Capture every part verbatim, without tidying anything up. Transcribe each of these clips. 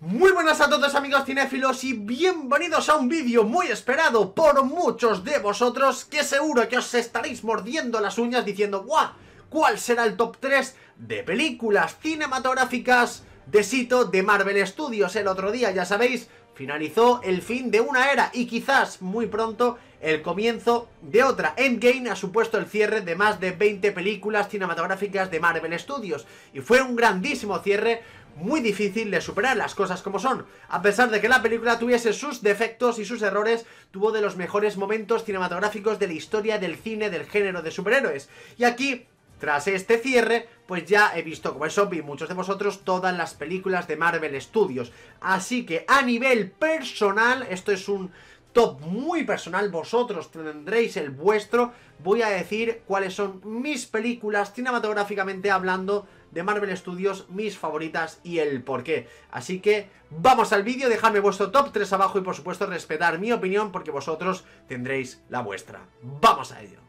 Muy buenas a todos amigos cinéfilos y bienvenidos a un vídeo muy esperado por muchos de vosotros, que seguro que os estaréis mordiendo las uñas diciendo ¡guau! ¿Cuál será el top tres de películas cinematográficas de Sito de Marvel Studios? El otro día, ya sabéis, finalizó el fin de una era y quizás muy pronto el comienzo de otra. Endgame ha supuesto el cierre de más de veinte películas cinematográficas de Marvel Studios y fue un grandísimo cierre, muy difícil de superar, las cosas como son. A pesar de que la película tuviese sus defectos y sus errores, tuvo de los mejores momentos cinematográficos de la historia del cine del género de superhéroes. Y aquí, tras este cierre, pues ya he visto, como es obvio, muchos de vosotros, todas las películas de Marvel Studios. Así que a nivel personal, esto es un top muy personal, vosotros tendréis el vuestro, voy a decir cuáles son mis películas cinematográficamente hablando de Marvel Studios, mis favoritas y el porqué. Así que vamos al vídeo, dejadme vuestro top tres abajo y por supuesto respetar mi opinión porque vosotros tendréis la vuestra. ¡Vamos a ello!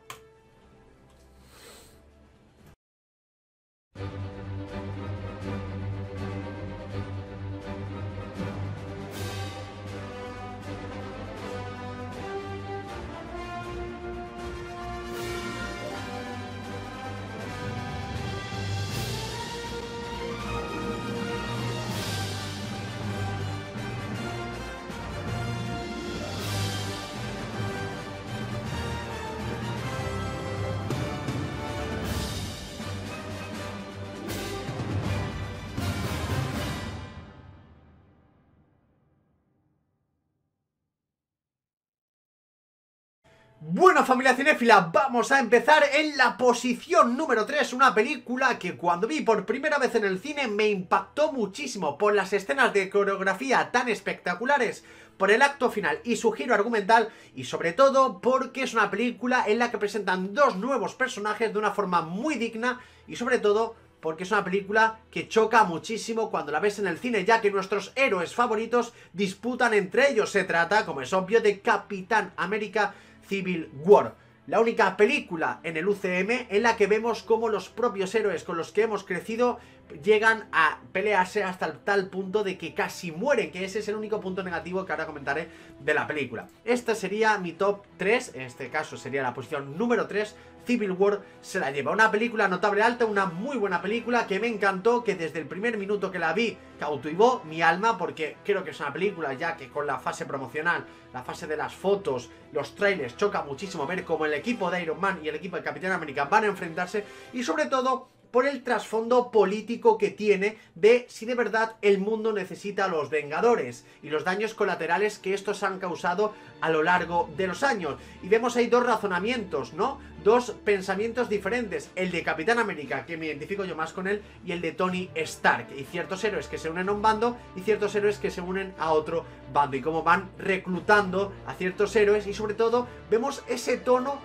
Bueno, familia cinéfila, vamos a empezar en la posición número tres, una película que cuando vi por primera vez en el cine me impactó muchísimo por las escenas de coreografía tan espectaculares, por el acto final y su giro argumental y sobre todo porque es una película en la que presentan dos nuevos personajes de una forma muy digna y sobre todo porque es una película que choca muchísimo cuando la ves en el cine, ya que nuestros héroes favoritos disputan entre ellos. Se trata, como es obvio, de Capitán América Civil War, la única película en el U C M en la que vemos cómo los propios héroes con los que hemos crecido llegan a pelearse hasta el tal punto de que casi mueren, que ese es el único punto negativo que ahora comentaré de la película. Este sería mi top tres, en este caso sería la posición número tres, Civil War se la lleva. Una película notable alta, una muy buena película que me encantó, que desde el primer minuto que la vi cautivó mi alma, porque creo que es una película ya que con la fase promocional, la fase de las fotos, los trailers, choca muchísimo ver cómo el equipo de Iron Man y el equipo de Capitán América van a enfrentarse y sobre todo por el trasfondo político que tiene de si de verdad el mundo necesita a los Vengadores y los daños colaterales que estos han causado a lo largo de los años. Y vemos ahí dos razonamientos, ¿no? Dos pensamientos diferentes, el de Capitán América, que me identifico yo más con él, y el de Tony Stark, y ciertos héroes que se unen a un bando y ciertos héroes que se unen a otro bando y cómo van reclutando a ciertos héroes y sobre todo vemos ese tono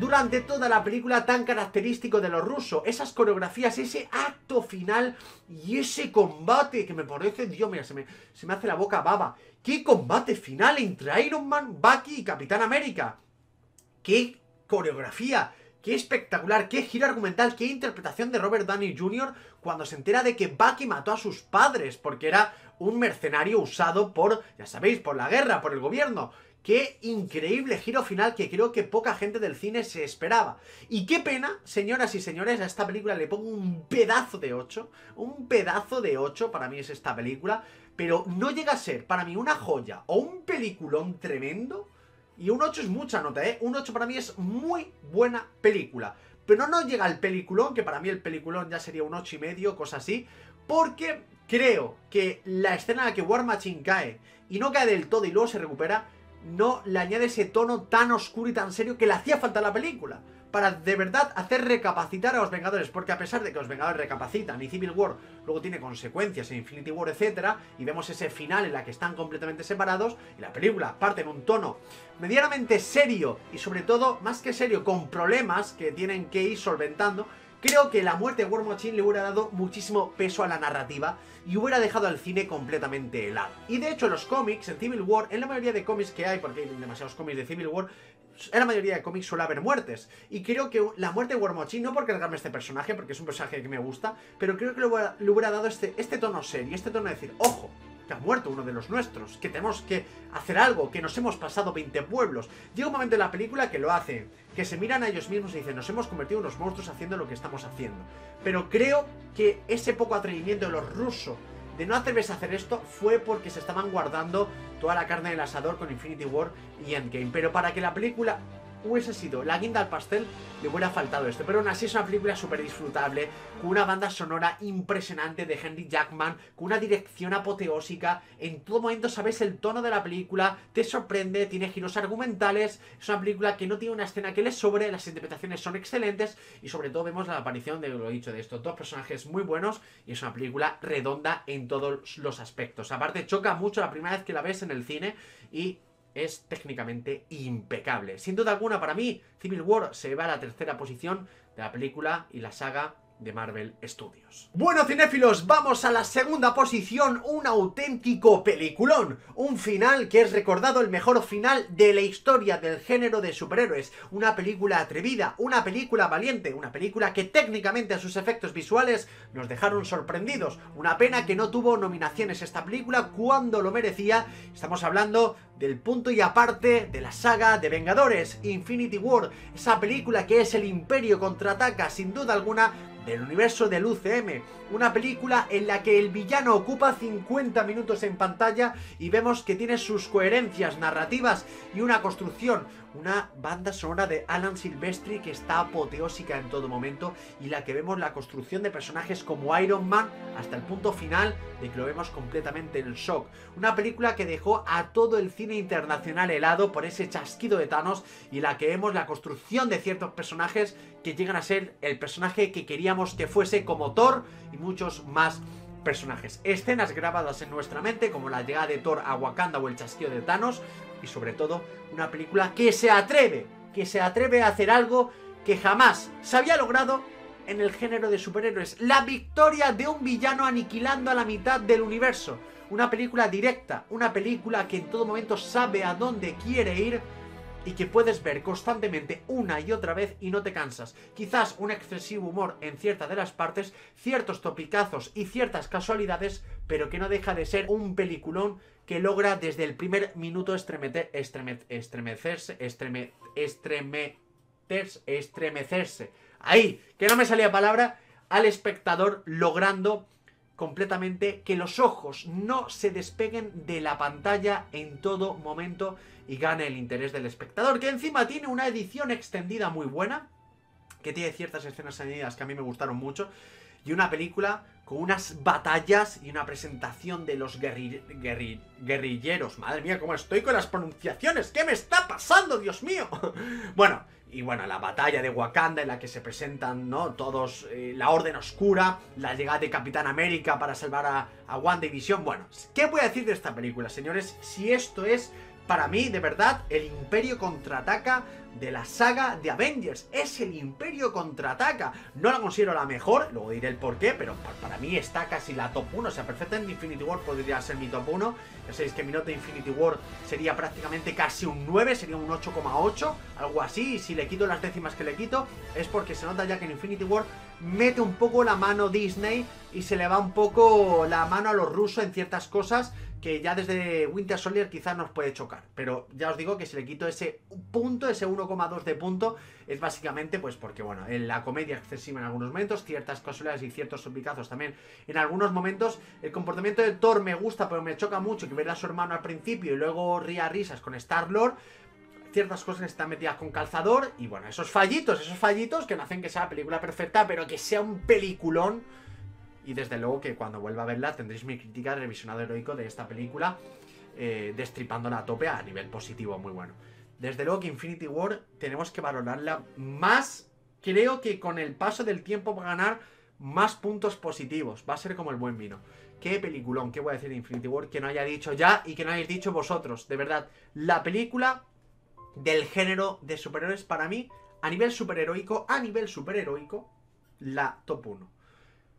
durante toda la película tan característico de los rusos, esas coreografías, ese acto final y ese combate que me parece, Dios, mira, se me, se me hace la boca baba. ¡Qué combate final entre Iron Man, Bucky y Capitán América! ¡Qué coreografía! ¡Qué espectacular! ¡Qué giro argumental! ¡Qué interpretación de Robert Downey junior cuando se entera de que Bucky mató a sus padres porque era un mercenario usado por, ya sabéis, por la guerra, por el gobierno! ¡Qué increíble giro final que creo que poca gente del cine se esperaba! Y qué pena, señoras y señores, a esta película le pongo un pedazo de ocho. Un pedazo de ocho para mí es esta película. Pero no llega a ser para mí una joya o un peliculón tremendo. Y un ocho es mucha nota, ¿eh? Un ocho para mí es muy buena película. Pero no llega al peliculón, que para mí el peliculón ya sería un ocho y medio, cosa así. Porque creo que la escena en la que War Machine cae y no cae del todo y luego se recupera, no le añade ese tono tan oscuro y tan serio que le hacía falta a la película para de verdad hacer recapacitar a los Vengadores, porque a pesar de que los Vengadores recapacitan y Civil War luego tiene consecuencias en Infinity War, etcétera, y vemos ese final en la que están completamente separados y la película parte en un tono medianamente serio y sobre todo, más que serio, con problemas que tienen que ir solventando, creo que la muerte de War Machine le hubiera dado muchísimo peso a la narrativa y hubiera dejado al cine completamente helado. Y de hecho en los cómics, en Civil War, en la mayoría de cómics que hay, porque hay demasiados cómics de Civil War, en la mayoría de cómics suele haber muertes. Y creo que la muerte de War Machine, no por cargarme este personaje, porque es un personaje que me gusta, pero creo que le hubiera, le hubiera dado este, este tono serio, este tono de decir, ojo, que ha muerto uno de los nuestros, que tenemos que hacer algo, que nos hemos pasado veinte pueblos. Llega un momento en la película que lo hace, que se miran a ellos mismos y dicen, nos hemos convertido en unos monstruos haciendo lo que estamos haciendo. Pero creo que ese poco atrevimiento de los rusos de no atreverse a hacer esto fue porque se estaban guardando toda la carne del asador con Infinity War y Endgame. Pero para que la película hubiese sido la guinda al pastel, le hubiera faltado esto. Pero aún así es una película súper disfrutable, con una banda sonora impresionante de Henry Jackman, con una dirección apoteósica. En todo momento sabes el tono de la película, te sorprende, tiene giros argumentales. Es una película que no tiene una escena que le sobre, las interpretaciones son excelentes y sobre todo vemos la aparición de, lo dicho, de estos dos personajes muy buenos, y es una película redonda en todos los aspectos. Aparte choca mucho la primera vez que la ves en el cine y es técnicamente impecable. Sin duda alguna, para mí, Civil War se va a la tercera posición de la película y la saga de Marvel Studios. Bueno, cinéfilos, vamos a la segunda posición, un auténtico peliculón, un final que es recordado el mejor final de la historia del género de superhéroes, una película atrevida, una película valiente, una película que técnicamente a sus efectos visuales nos dejaron sorprendidos. Una pena que no tuvo nominaciones esta película cuando lo merecía. Estamos hablando del punto y aparte de la saga de Vengadores, Infinity War, esa película que es el Imperio contraataca, sin duda alguna, del universo del U C M, una película en la que el villano ocupa cincuenta minutos en pantalla y vemos que tiene sus coherencias narrativas y una construcción, una banda sonora de Alan Silvestri que está apoteósica en todo momento, y la que vemos la construcción de personajes como Iron Man hasta el punto final de que lo vemos completamente en shock. Una película que dejó a todo el cine internacional helado por ese chasquido de Thanos, y la que vemos la construcción de ciertos personajes que llegan a ser el personaje que queríamos que fuese, como Thor y muchos más personajes. Escenas grabadas en nuestra mente, como la llegada de Thor a Wakanda o el chasquido de Thanos, y sobre todo una película que se atreve, que se atreve a hacer algo que jamás se había logrado en el género de superhéroes, la victoria de un villano aniquilando a la mitad del universo. Una película directa, una película que en todo momento sabe a dónde quiere ir y que puedes ver constantemente una y otra vez y no te cansas. Quizás un excesivo humor en cierta de las partes, ciertos topicazos y ciertas casualidades, pero que no deja de ser un peliculón que logra desde el primer minuto estremecer, estreme, estremecerse, estreme, estremecerse, estremecerse. Ahí, que no me salía palabra, al espectador, logrando completamente que los ojos no se despeguen de la pantalla en todo momento y gane el interés del espectador, que encima tiene una edición extendida muy buena, que tiene ciertas escenas añadidas que a mí me gustaron mucho, y una película con unas batallas y una presentación de los guerri guerri guerrilleros. Madre mía, cómo estoy con las pronunciaciones. ¿Qué me está pasando, Dios mío? Bueno, y bueno, la batalla de Wakanda en la que se presentan, ¿no?, todos, eh, la Orden Oscura, la llegada de Capitán América para salvar a, a Wanda y Visión. Bueno, ¿qué voy a decir de esta película, señores? Si esto es, para mí, de verdad, el Imperio contraataca de la saga de Avengers. Es el Imperio contraataca. No la considero la mejor, luego diré el porqué, pero para mí está casi la top uno. O sea, perfectamente Infinity War podría ser mi top uno. Ya sabéis que mi nota de Infinity War sería prácticamente casi un nueve, sería un ocho coma ocho, algo así. Y si le quito las décimas que le quito, es porque se nota ya que en Infinity War mete un poco la mano Disney y se le va un poco la mano a los rusos en ciertas cosas que ya desde Winter Soldier quizás nos puede chocar. Pero ya os digo que si le quito ese punto, ese uno coma dos de punto, es básicamente pues porque, bueno, en la comedia excesiva en algunos momentos, ciertas casualidades y ciertos topicazos también en algunos momentos. El comportamiento de Thor me gusta, pero me choca mucho que ver a su hermano al principio y luego ría risas con Star-Lord. Ciertas cosas que están metidas con calzador. Y bueno, esos fallitos, esos fallitos que no hacen que sea la película perfecta, pero que sea un peliculón. Y desde luego que cuando vuelva a verla tendréis mi crítica de revisionado heroico de esta película, eh, destripándola a tope a nivel positivo, muy bueno. Desde luego que Infinity War tenemos que valorarla más. Creo que con el paso del tiempo va a ganar más puntos positivos. Va a ser como el buen vino. Qué peliculón, qué voy a decir de Infinity War que no haya dicho ya y que no hayáis dicho vosotros. De verdad, la película del género de superhéroes para mí, a nivel superheroico, a nivel superheroico, la top uno.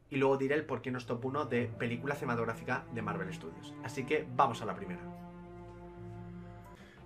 Y luego diré el por qué no es top uno de película cinematográfica de Marvel Studios. Así que vamos a la primera.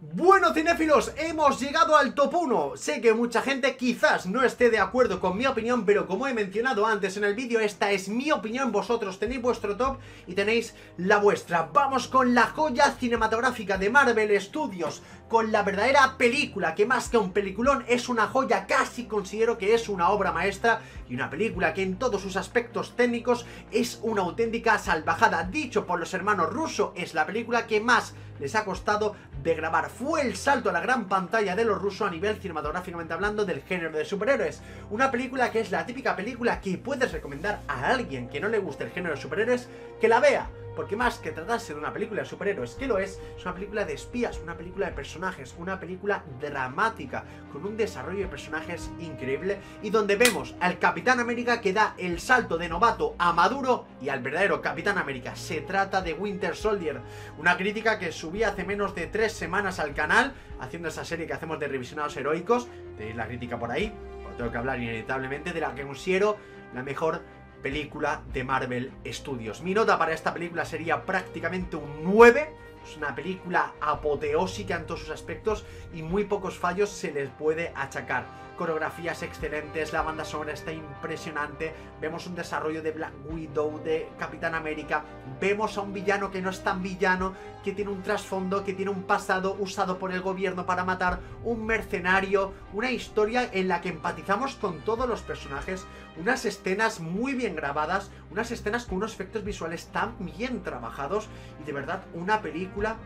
Bueno, cinéfilos, hemos llegado al top uno. Sé que mucha gente quizás no esté de acuerdo con mi opinión, pero como he mencionado antes en el vídeo, esta es mi opinión. Vosotros tenéis vuestro top y tenéis la vuestra. Vamos con la joya cinematográfica de Marvel Studios, con la verdadera película, que más que un peliculón es una joya, casi considero que es una obra maestra y una película que en todos sus aspectos técnicos es una auténtica salvajada. Dicho por los hermanos Russo, es la película que más les ha costado de grabar. Fue el salto a la gran pantalla de los Russo a nivel cinematográficamente hablando del género de superhéroes. Una película que es la típica película que puedes recomendar a alguien que no le guste el género de superhéroes que la vea, porque más que tratarse de una película de superhéroes, que lo es, es una película de espías, una película de personajes, una película dramática, con un desarrollo de personajes increíble, y donde vemos al Capitán América que da el salto de novato a maduro y al verdadero Capitán América. Se trata de Winter Soldier, una crítica que subí hace menos de tres semanas al canal, haciendo esa serie que hacemos de revisionados heroicos. Tenéis la crítica por ahí, os tengo que hablar inevitablemente de la que considero la mejor película de Marvel Studios. Mi nota para esta película sería prácticamente un nueve. Es una película apoteósica en todos sus aspectos y muy pocos fallos se les puede achacar. Coreografías excelentes, la banda sonora está impresionante, vemos un desarrollo de Black Widow, de Capitán América, vemos a un villano que no es tan villano, que tiene un trasfondo, que tiene un pasado usado por el gobierno para matar, un mercenario, una historia en la que empatizamos con todos los personajes, unas escenas muy bien grabadas, unas escenas con unos efectos visuales tan bien trabajados y de verdad una película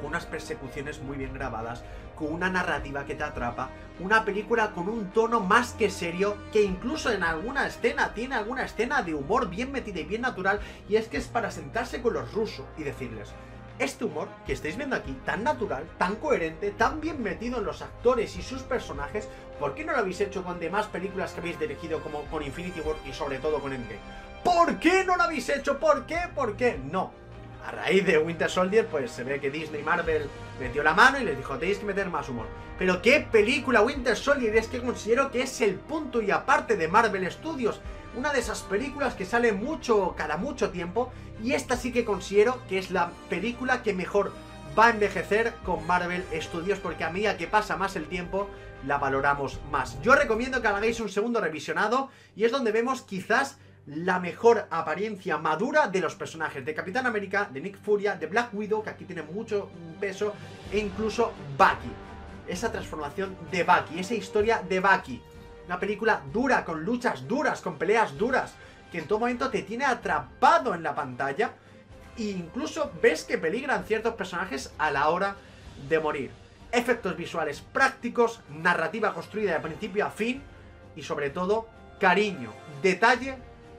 con unas persecuciones muy bien grabadas, con una narrativa que te atrapa, una película con un tono más que serio, que incluso en alguna escena tiene alguna escena de humor bien metida y bien natural, y es que es para sentarse con los Russo y decirles: este humor que estáis viendo aquí, tan natural, tan coherente, tan bien metido en los actores y sus personajes, ¿por qué no lo habéis hecho con demás películas que habéis dirigido, como con Infinity War y sobre todo con Endgame? ¿Por qué no lo habéis hecho? ¿Por qué? ¿Por qué? No. A raíz de Winter Soldier, pues se ve que Disney y Marvel metió la mano y les dijo: tenéis que meter más humor. Pero qué película Winter Soldier, es que considero que es el punto y aparte de Marvel Studios. Una de esas películas que sale mucho, cada mucho tiempo, y esta sí que considero que es la película que mejor va a envejecer con Marvel Studios, porque a medida que pasa más el tiempo la valoramos más. Yo recomiendo que hagáis un segundo revisionado y es donde vemos quizás la mejor apariencia madura de los personajes, de Capitán América, de Nick Furia, de Black Widow, que aquí tiene mucho peso, e incluso Bucky, esa transformación de Bucky, esa historia de Bucky. Una película dura, con luchas duras, con peleas duras, que en todo momento te tiene atrapado en la pantalla e incluso ves que peligran ciertos personajes a la hora de morir. Efectos visuales prácticos, narrativa construida de principio a fin y sobre todo cariño, detalle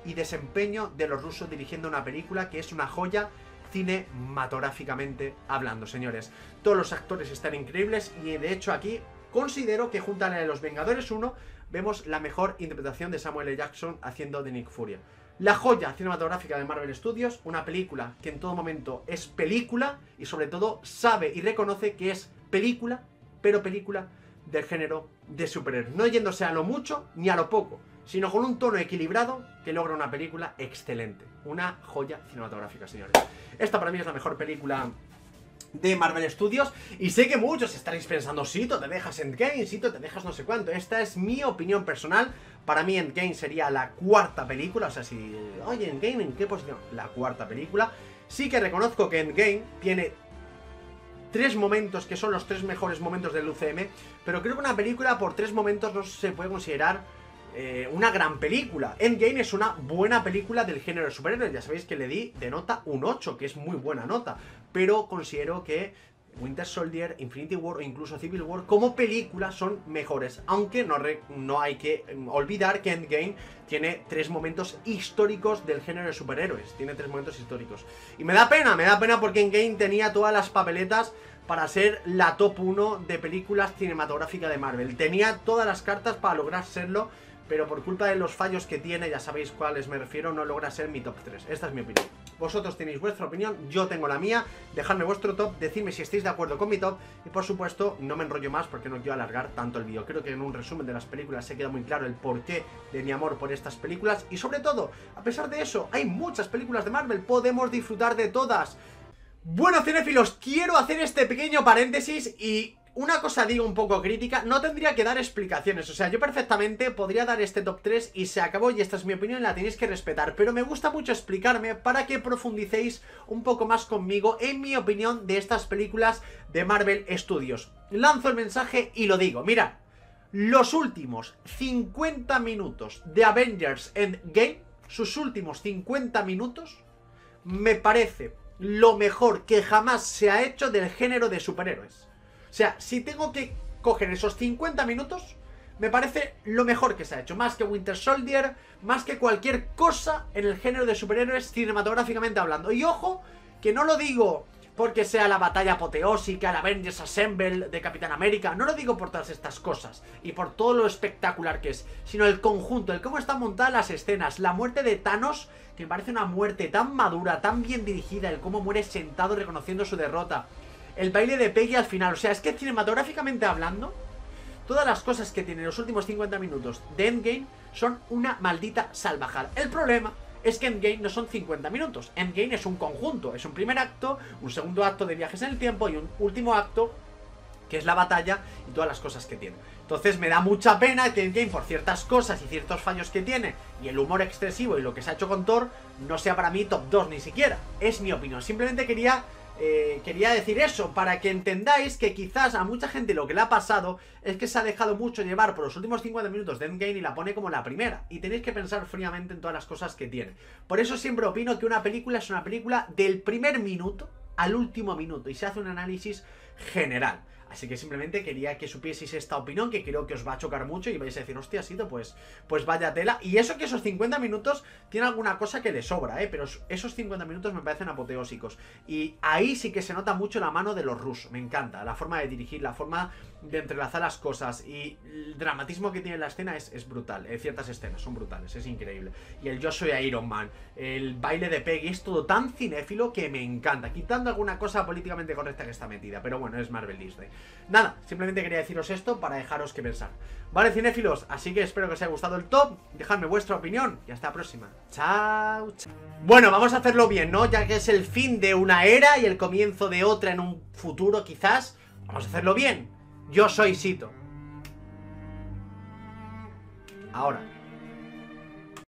y desempeño de los Russo dirigiendo una película que es una joya cinematográficamente hablando, señores. Todos los actores están increíbles y de hecho aquí considero que junto a la de los Vengadores uno vemos la mejor interpretación de Samuel L. Jackson haciendo de Nick Furia. La joya cinematográfica de Marvel Studios, una película que en todo momento es película y sobre todo sabe y reconoce que es película, pero película del género de superhéroes, no yéndose a lo mucho ni a lo poco, sino con un tono equilibrado que logra una película excelente, una joya cinematográfica, señores. Esta para mí es la mejor película de Marvel Studios y sé que muchos estaréis pensando: Sito, te dejas Endgame, Sito, te dejas no sé cuánto. Esta es mi opinión personal. Para mí Endgame sería la cuarta película, o sea, si, oye, Endgame, ¿en qué posición? La cuarta película. Sí que reconozco que Endgame tiene tres momentos que son los tres mejores momentos del U C M, pero creo que una película por tres momentos no se puede considerar Eh, una gran película. Endgame es una buena película del género de superhéroes, ya sabéis que le di de nota un ocho, que es muy buena nota, pero considero que Winter Soldier, Infinity War o incluso Civil War como película son mejores, aunque no, re, no hay que olvidar que Endgame tiene tres momentos históricos del género de superhéroes, tiene tres momentos históricos, y me da pena, me da pena porque Endgame tenía todas las papeletas para ser la top uno de películas cinematográficas de Marvel, tenía todas las cartas para lograr serlo, pero por culpa de los fallos que tiene, ya sabéis cuáles me refiero, no logra ser mi top tres. Esta es mi opinión. Vosotros tenéis vuestra opinión, yo tengo la mía. Dejadme vuestro top, decidme si estáis de acuerdo con mi top. Y por supuesto, no me enrollo más porque no quiero alargar tanto el vídeo. Creo que en un resumen de las películas se queda muy claro el porqué de mi amor por estas películas. Y sobre todo, a pesar de eso, hay muchas películas de Marvel, podemos disfrutar de todas. Bueno, cinéfilos, quiero hacer este pequeño paréntesis y una cosa digo un poco crítica, no tendría que dar explicaciones, o sea, yo perfectamente podría dar este top tres y se acabó y esta es mi opinión, la tenéis que respetar, pero me gusta mucho explicarme para que profundicéis un poco más conmigo en mi opinión de estas películas de Marvel Studios. Lanzo el mensaje y lo digo, mira, los últimos cincuenta minutos de Avengers Endgame, sus últimos cincuenta minutos, me parece lo mejor que jamás se ha hecho del género de superhéroes. O sea, si tengo que coger esos cincuenta minutos, me parece lo mejor que se ha hecho. Más que Winter Soldier, más que cualquier cosa en el género de superhéroes cinematográficamente hablando. Y ojo, que no lo digo porque sea la batalla apoteósica, la Avengers Assemble de Capitán América. No lo digo por todas estas cosas y por todo lo espectacular que es, sino el conjunto, el cómo están montadas las escenas. La muerte de Thanos, que me parece una muerte tan madura, tan bien dirigida. El cómo muere sentado reconociendo su derrota. El baile de Peggy al final, o sea, es que cinematográficamente hablando, todas las cosas que tienen los últimos cincuenta minutos de Endgame son una maldita salvajada. El problema es que Endgame no son cincuenta minutos, Endgame es un conjunto, es un primer acto, un segundo acto de viajes en el tiempo y un último acto que es la batalla y todas las cosas que tiene. Entonces me da mucha pena que Endgame, por ciertas cosas y ciertos fallos que tiene, y el humor excesivo y lo que se ha hecho con Thor, no sea para mí top dos ni siquiera. Es mi opinión, simplemente quería... Eh, quería decir eso, para que entendáis que quizás a mucha gente lo que le ha pasado es que se ha dejado mucho llevar por los últimos cincuenta minutos de Endgame y la pone como la primera, y tenéis que pensar fríamente en todas las cosas que tiene. Por eso siempre opino que una película es una película del primer minuto al último minuto y se hace un análisis general. Así que simplemente quería que supieseis esta opinión, que creo que os va a chocar mucho y vais a decir, hostia, Sito, pues, pues vaya tela. Y eso que esos cincuenta minutos tiene alguna cosa que le sobra, ¿eh? Pero esos cincuenta minutos me parecen apoteósicos. Y ahí sí que se nota mucho la mano de los rusos, me encanta. La forma de dirigir, la forma de entrelazar las cosas y el dramatismo que tiene la escena es, es brutal. Eh, ciertas escenas son brutales, es increíble. Y el yo soy Iron Man, el baile de Peggy, es todo tan cinéfilo que me encanta. Quitando alguna cosa políticamente correcta que está metida, pero bueno, es Marvel Disney. Nada, simplemente quería deciros esto para dejaros que pensar. Vale, cinéfilos, así que espero que os haya gustado el top. Dejadme vuestra opinión y hasta la próxima. Chao, chao. Bueno, vamos a hacerlo bien, ¿no? Ya que es el fin de una era y el comienzo de otra en un futuro quizás. Vamos a hacerlo bien. Yo soy Sito. Ahora.